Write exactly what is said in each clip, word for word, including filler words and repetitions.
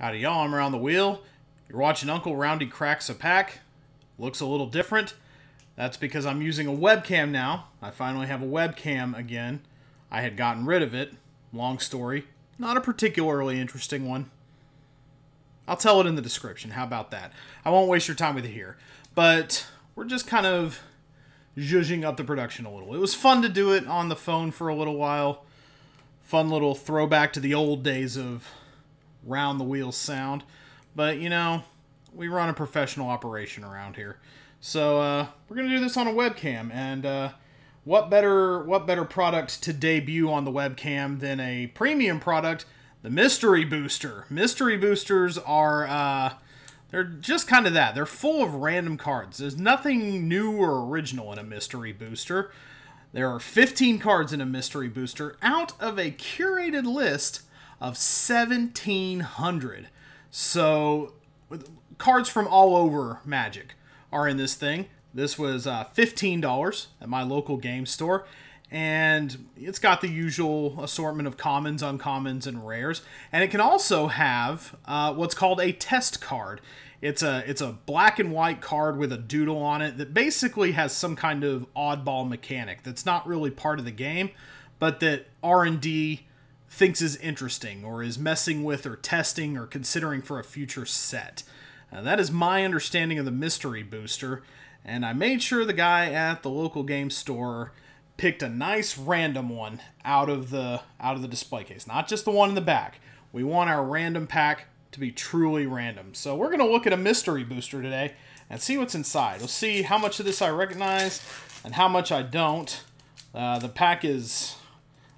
Howdy y'all, I'm Around the Wheel. You're watching Uncle Roundy Cracks a Pack. Looks a little different. That's because I'm using a webcam now. I finally have a webcam again. I had gotten rid of it. Long story. Not a particularly interesting one. I'll tell it in the description. How about that? I won't waste your time with it here. But we're just kind of zhuzhing up the production a little. It was fun to do it on the phone for a little while. Fun little throwback to the old days of Round the Wheel sound, but you know, we run a professional operation around here, so uh, we're gonna do this on a webcam, and uh, what better what better product to debut on the webcam than a premium product, the Mystery Booster. Mystery Boosters are uh, they're just kind of that. They're full of random cards. There's nothing new or original in a Mystery Booster. There are fifteen cards in a Mystery Booster out of a curated list of seventeen hundred. So cards from all over Magic are in this thing. This was uh, fifteen dollars at my local game store, and it's got the usual assortment of commons, uncommons, and rares. And it can also have uh, what's called a test card. It's a, it's a black and white card with a doodle on it that basically has some kind of oddball mechanic that's not really part of the game, but that R and D thinks is interesting or is messing with or testing or considering for a future set. Uh, that is my understanding of the Mystery Booster, and I made sure the guy at the local game store picked a nice random one out of the out of the display case, not just the one in the back. We want our random pack to be truly random. So we're going to look at a Mystery Booster today and see what's inside. We'll see how much of this I recognize and how much I don't. Uh, the pack is,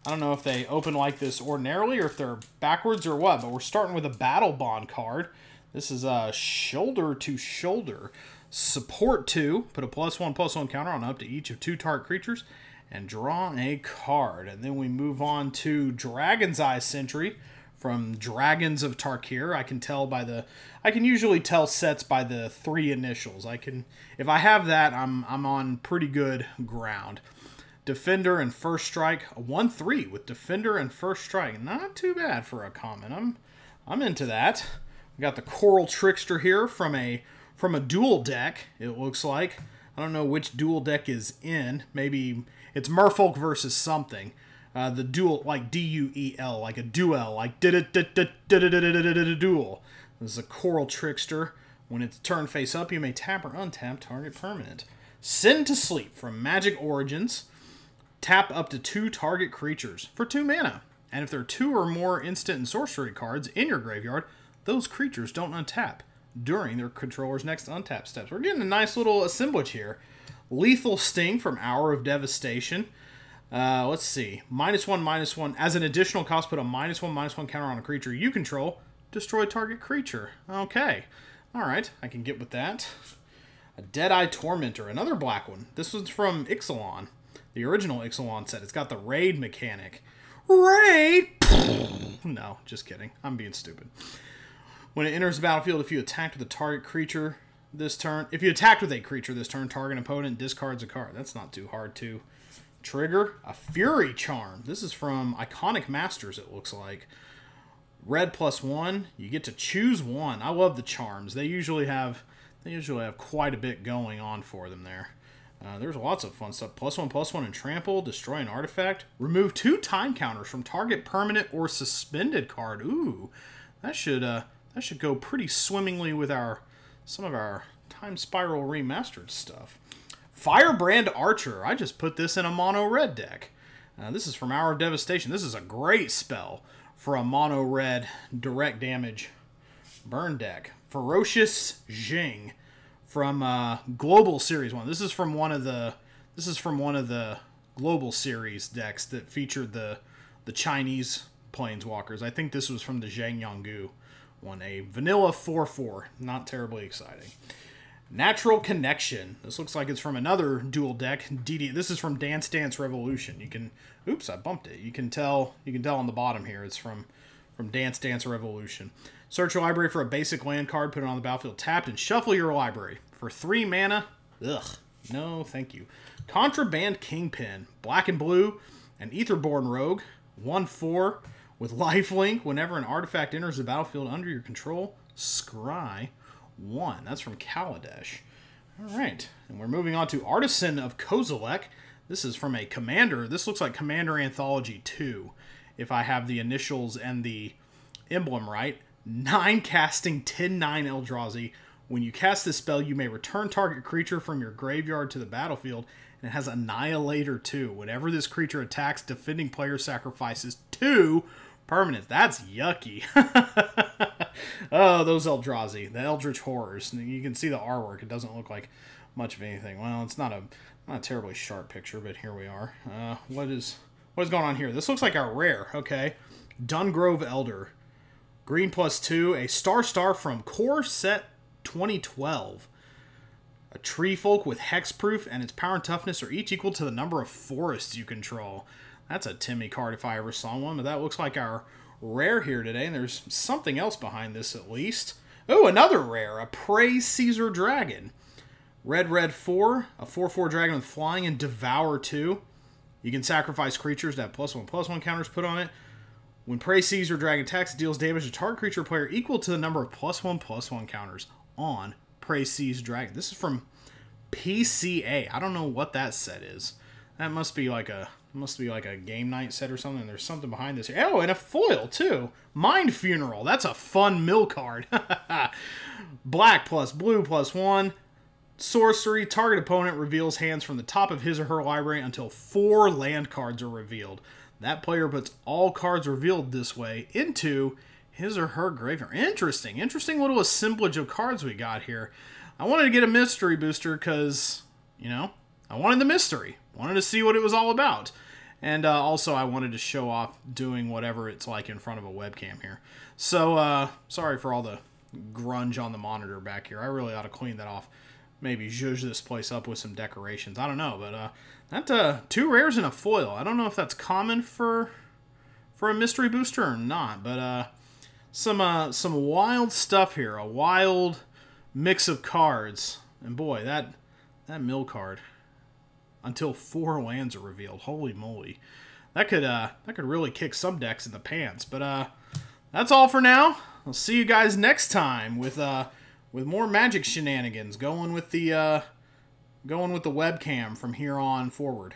I don't know if they open like this ordinarily or if they're backwards or what, but we're starting with a Battlebond card. This is a Shoulder to Shoulder. Support two. Put a plus one, plus one counter on up to each of two target creatures and draw a card. And then we move on to Dragon's Eye Sentry from Dragons of Tarkir. I can tell by the, I can usually tell sets by the three initials. I can, if I have that, I'm, I'm on pretty good ground. Defender and First Strike, a one three with Defender and First Strike. Not too bad for a common. I'm I'm into that. We got the Coral Trickster here from a from a dual deck, it looks like. I don't know which dual deck is in. Maybe it's Merfolk versus something. Uh, the dual, like D U E L, like a duel, like duel. This is a Coral Trickster. When it's turned face up, you may tap or untap target permanent. Send to Sleep from Magic Origins. Tap up to two target creatures for two mana. And if there are two or more instant and sorcery cards in your graveyard, those creatures don't untap during their controller's next untap steps. We're getting a nice little assemblage here. Lethal Sting from Hour of Devastation. Uh, let's see. Minus one, minus one. As an additional cost, put a minus one, minus one counter on a creature you control. Destroy target creature. Okay. All right. I can get with that. A Deadeye Tormentor. Another black one. This was from Ixalan. The original Ixalan set. It's got the raid mechanic. Raid? No, just kidding. I'm being stupid. When it enters the battlefield, if you attack with a target creature this turn, if you attack with a creature this turn, target opponent discards a card. That's not too hard to trigger. A Fury Charm. This is from Iconic Masters, it looks like. Red plus one. You get to choose one. I love the charms. They usually have, they usually have quite a bit going on for them there. Uh, there's lots of fun stuff. Plus one, plus one, and trample. Destroy an artifact. Remove two time counters from target permanent or suspended card. Ooh, that should uh, that should go pretty swimmingly with our some of our Time Spiral Remastered stuff. Firebrand Archer. I just put this in a mono red deck. Uh, this is from Hour of Devastation. This is a great spell for a mono red direct damage burn deck. Ferocious Xing. From uh, Global Series one. This is from one of the this is from one of the Global Series decks that featured the the Chinese planeswalkers. I think this was from the Jiang Yanggu one, a vanilla four four. Not terribly exciting. Natural Connection. This looks like it's from another dual deck. D D. This is from Dance Dance Revolution. You can, oops, I bumped it. You can tell you can tell on the bottom here. It's from from Dance Dance Revolution. Search your library for a basic land card, put it on the battlefield tapped, and shuffle your library. For three mana, ugh, no thank you. Contraband Kingpin, black and blue, an Aetherborn rogue, one four With lifelink, whenever an artifact enters the battlefield under your control, scry one. That's from Kaladesh. All right, and we're moving on to Artisan of Kozilek. This is from a Commander. This looks like Commander Anthology two, if I have the initials and the emblem right. nine casting, ten nine Eldrazi. When you cast this spell, you may return target creature from your graveyard to the battlefield, and it has Annihilator two. Whenever this creature attacks, defending player sacrifices two permanents. That's yucky. Oh, those Eldrazi, the Eldritch Horrors. You can see the artwork. It doesn't look like much of anything. Well, it's not a not a terribly sharp picture, but here we are. Uh, what is what is going on here? This looks like a rare. Okay, Dungrove Elder, green plus two, a star star from Core Set twenty twelve. A tree folk with hexproof, and its power and toughness are each equal to the number of forests you control. That's a Timmy card if I ever saw one, but that looks like our rare here today, and there's something else behind this at least. Oh, another rare, a Preyseizer Dragon. Red, red, four, a four four dragon with flying and devour two. You can sacrifice creatures that have plus one, plus one counters put on it. When Preyseizer Dragon attacks, it deals damage to target creature player equal to the number of plus one, plus one counters on Preyseizer Dragon. This is from P C A. I don't know what that set is. That must be like a must be like a game night set or something. There's something behind this. Oh, and a foil too. Mind Funeral. That's a fun mill card. Black plus blue plus one. Sorcery. Target opponent reveals hands from the top of his or her library until four land cards are revealed. That player puts all cards revealed this way into his or her graveyard. Interesting. Interesting little assemblage of cards we got here. I wanted to get a mystery booster because, you know, I wanted the mystery. Wanted to see what it was all about. And uh, also I wanted to show off doing whatever it's like in front of a webcam here. So, uh, sorry for all the grunge on the monitor back here. I really ought to clean that off. Maybe zhuzh this place up with some decorations. I don't know, but uh, that, uh, two rares and a foil. I don't know if that's common for for a mystery booster or not, but uh, some uh, some wild stuff here. A wild mix of cards. And boy, that that mill card. Until four lands are revealed. Holy moly. That could uh, that could really kick some decks in the pants. But uh, that's all for now. I'll see you guys next time with uh, with more Magic shenanigans. Going with the uh, going with the webcam from here on forward.